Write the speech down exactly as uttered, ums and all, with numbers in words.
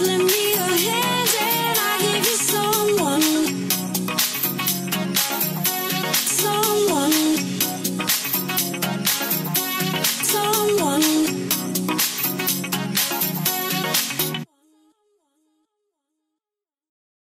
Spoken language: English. Muslim.